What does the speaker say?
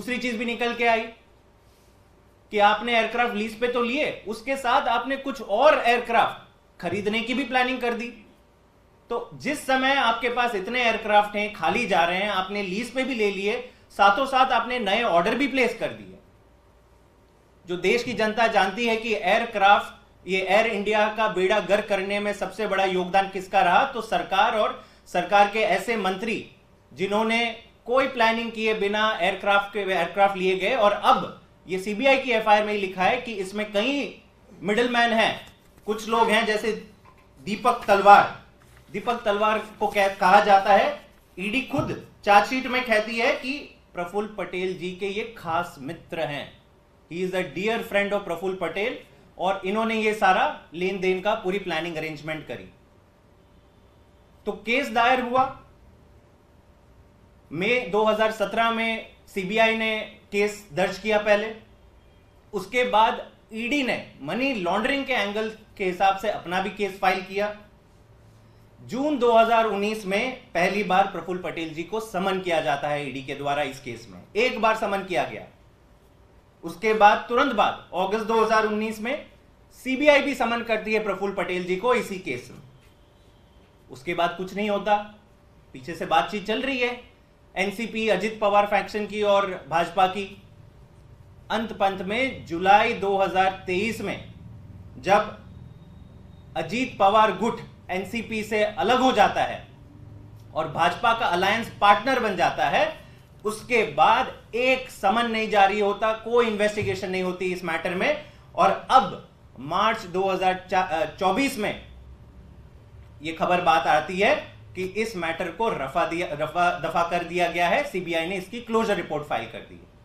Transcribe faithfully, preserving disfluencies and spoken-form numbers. दूसरी चीज भी निकल के आई कि आपने एयरक्राफ्ट लीज पे तो लिए, उसके साथ आपने कुछ और एयरक्राफ्ट खरीदने की भी प्लानिंग कर दी। तो जिस समय आपके पास इतने एयरक्राफ्ट हैं, खाली जा रहे हैं, आपने लीज पे भी ले लिए, साथों साथ आपने नए ऑर्डर भी प्लेस कर दिए। जो देश की जनता जानती है कि एयरक्राफ्ट, ये एयर इंडिया का बेड़ा गर्क करने में सबसे बड़ा योगदान किसका रहा, तो सरकार और सरकार के ऐसे मंत्री जिन्होंने कोई प्लानिंग किए बिना एयरक्राफ्ट के एयरक्राफ्ट लिए गए। और अब ये सीबीआई की एफआईआर में ही लिखा है कि इसमें कई मिडिलमैन हैं, कुछ लोग हैं जैसे दीपक तलवार। दीपक तलवार को कहा जाता है, ईडी खुद चार्जशीट में कहती है कि प्रफुल्ल पटेल जी के ये खास मित्र हैं, he is a dear friend of Praful Patel, और इन्होंने ये सारा लेन देन का पूरी प्लानिंग अरेंजमेंट करी। तो केस दायर हुआ मई दो हज़ार सत्रह में, सीबीआई ने केस दर्ज किया पहले, उसके बाद ईडी ने मनी लॉन्ड्रिंग के एंगल के हिसाब से अपना भी केस फाइल किया। जून दो हज़ार उन्नीस में पहली बार प्रफुल्ल पटेल जी को समन किया जाता है ईडी के द्वारा। इस केस में एक बार समन किया गया, उसके बाद तुरंत बाद अगस्त दो हज़ार उन्नीस में सीबीआई भी समन करती है प्रफुल्ल पटेल जी को इसी केस में। उसके बाद कुछ नहीं होता, पीछे से बातचीत चल रही है एनसीपी, अजित पवार फैक्शन की और भाजपा की। अंत पंत में जुलाई दो हज़ार तेईस में जब अजीत पवार गुट एनसीपी से अलग हो जाता है और भाजपा का अलायंस पार्टनर बन जाता है, उसके बाद एक समन नहीं जारी होता, कोई इन्वेस्टिगेशन नहीं होती इस मैटर में। और अब मार्च दो हज़ार चौबीस में यह खबर बात आती है कि इस मैटर को रफा दिया रफा दफा कर दिया गया है, सीबीआई ने इसकी क्लोजर रिपोर्ट फाइल कर दी है।